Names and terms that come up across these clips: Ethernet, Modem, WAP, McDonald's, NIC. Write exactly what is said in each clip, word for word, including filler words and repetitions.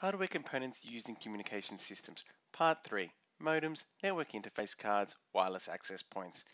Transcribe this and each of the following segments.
Hardware components used in communication systems. Part three, modems, network interface cards, wireless access points.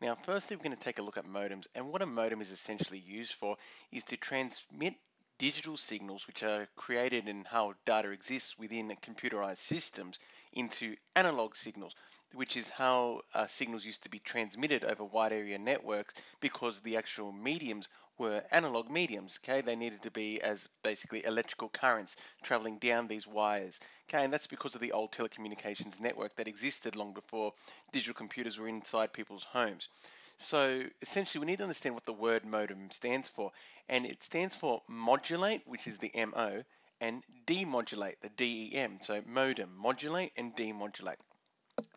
Now, firstly, we're going to take a look at modems, and what a modem is essentially used for is to transmit digital signals, which are created in how data exists within computerized systems, into analog signals, which is how uh, signals used to be transmitted over wide area networks, because the actual mediums were analog mediums, okay? They needed to be as basically electrical currents traveling down these wires, okay? And that's because of the old telecommunications network that existed long before digital computers were inside people's homes. So essentially, we need to understand what the word modem stands for, and it stands for modulate, which is the M O, and demodulate, the D E M, so modem, modulate and demodulate.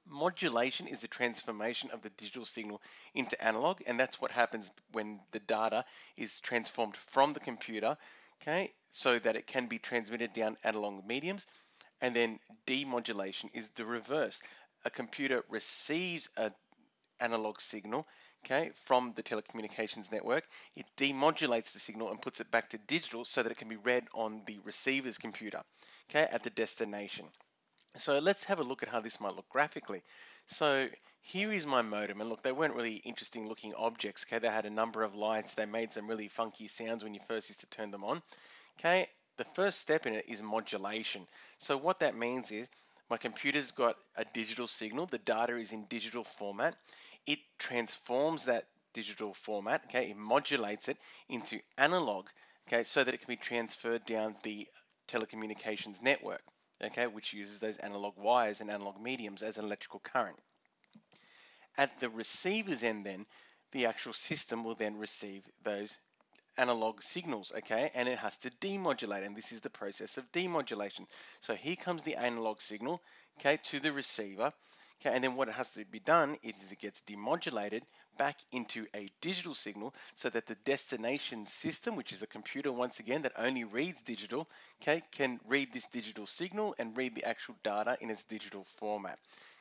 Modulation is the transformation of the digital signal into analog, and that's what happens when the data is transformed from the computer, okay, so that it can be transmitted down analog mediums. And then demodulation is the reverse. A computer receives an analog signal, okay, from the telecommunications network. It demodulates the signal and puts it back to digital so that it can be read on the receiver's computer, okay, at the destination. So let's have a look at how this might look graphically. So here is my modem, and look, they weren't really interesting looking objects, okay? They had a number of lights, they made some really funky sounds when you first used to turn them on, okay? The first step in it is modulation. So what that means is my computer's got a digital signal, the data is in digital format, it transforms that digital format, okay? It modulates it into analog, okay? So that it can be transferred down the telecommunications network, okay, which uses those analog wires and analog mediums as an electrical current. At the receiver's end then, the actual system will then receive those analog signals, okay, and it has to demodulate, and this is the process of demodulation. So here comes the analog signal, okay, to the receiver, okay, and then what it has to be done is it gets demodulated back into a digital signal so that the destination system, which is a computer once again that only reads digital, okay, can read this digital signal and read the actual data in its digital format.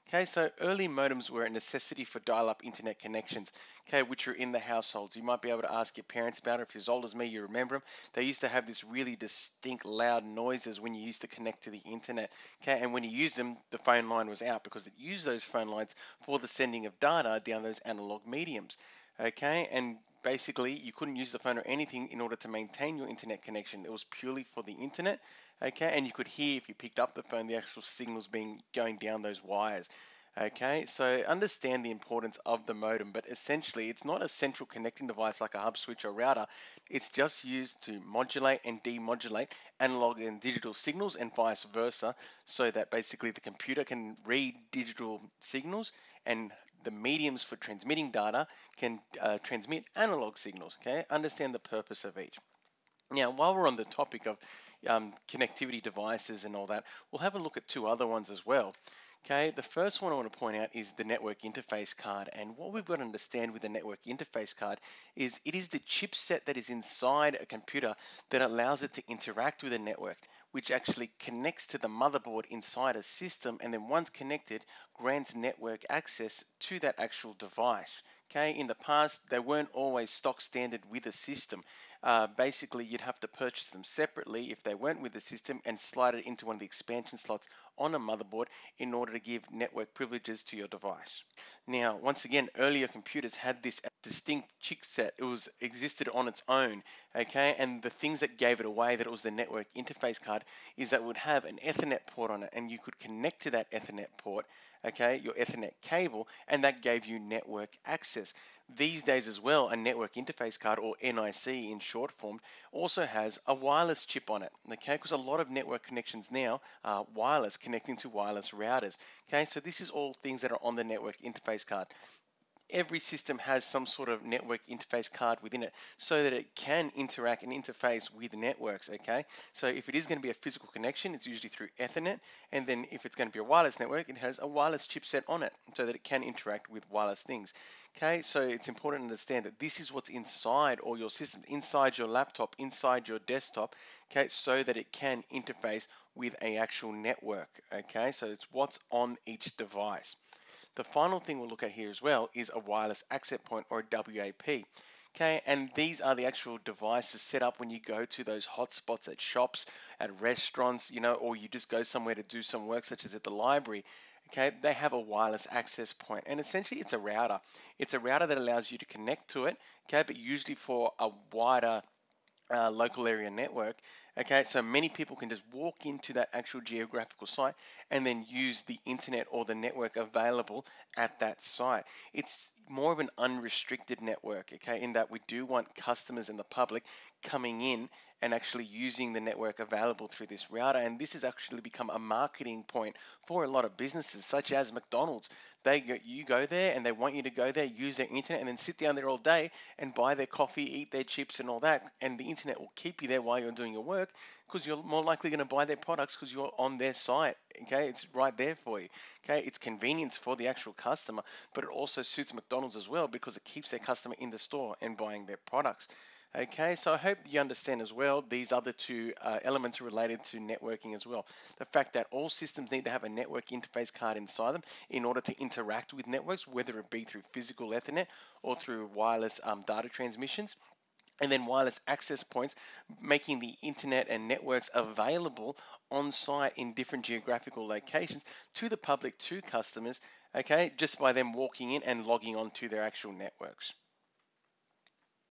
Okay, so early modems were a necessity for dial-up internet connections, okay, which are in the households. You might be able to ask your parents about it. If you're as old as me, you remember them. They used to have this really distinct loud noises when you used to connect to the internet, okay, and when you used them, the phone line was out because it used those phone lines for the sending of data down those analog mediums, okay, and basically you couldn't use the phone or anything in order to maintain your internet connection. It was purely for the internet, okay, and you could hear, if you picked up the phone, the actual signals being going down those wires, okay. So understand the importance of the modem, but essentially it's not a central connecting device like a hub switch or router. It's just used to modulate and demodulate analog and digital signals and vice versa, so that basically the computer can read digital signals and the mediums for transmitting data can uh, transmit analog signals, okay? Understand the purpose of each. Now, while we're on the topic of um, connectivity devices and all that, we'll have a look at two other ones as well, okay? The first one I want to point out is the network interface card, and what we've got to understand with the network interface card is it is the chipset that is inside a computer that allows it to interact with a network, which actually connects to the motherboard inside a system, and then once connected, grants network access to that actual device. Okay, in the past, they weren't always stock standard with a system. Uh, basically, you'd have to purchase them separately if they weren't with the system and slide it into one of the expansion slots on a motherboard in order to give network privileges to your device. Now, once again, earlier computers had this distinct chipset. It was existed on its own, okay? And the things that gave it away that it was the network interface card is that it would have an Ethernet port on it, and you could connect to that Ethernet port, okay, your Ethernet cable, and that gave you network access. These days as well, a network interface card, or N I C in short form, also has a wireless chip on it, okay, because a lot of network connections now are wireless, connecting to wireless routers, okay? So this is all things that are on the network interface card. Every system has some sort of network interface card within it so that it can interact and interface with networks, okay? So if it is going to be a physical connection, it's usually through Ethernet, and then if it's going to be a wireless network, it has a wireless chipset on it so that it can interact with wireless things, okay? So it's important to understand that this is what's inside all your systems, inside your laptop, inside your desktop, okay, so that it can interface with a actual network, okay? So it's what's on each device. The final thing we'll look at here as well is a wireless access point, or a W A P. Okay, and these are the actual devices set up when you go to those hotspots at shops, at restaurants, you know, or you just go somewhere to do some work, such as at the library. Okay, they have a wireless access point, and essentially it's a router. It's a router that allows you to connect to it, okay, but usually for a wider uh, local area network. Okay, so many people can just walk into that actual geographical site and then use the internet or the network available at that site. It's more of an unrestricted network, okay, in that we do want customers and the public coming in and actually using the network available through this router. And this has actually become a marketing point for a lot of businesses, such as McDonald's. They, you go there and they want you to go there, use their internet, and then sit down there all day and buy their coffee, eat their chips and all that. And the internet will keep you there while you're doing your work, because you're more likely going to buy their products because you're on their site. Okay, it's right there for you. Okay, it's convenience for the actual customer, but it also suits McDonald's as well because it keeps their customer in the store and buying their products. Okay, so I hope you understand as well these other two uh, elements related to networking as well. The fact that all systems need to have a network interface card inside them in order to interact with networks, whether it be through physical Ethernet or through wireless um, data transmissions. And then wireless access points, making the internet and networks available on site in different geographical locations to the public, to customers, okay, just by them walking in and logging on to their actual networks.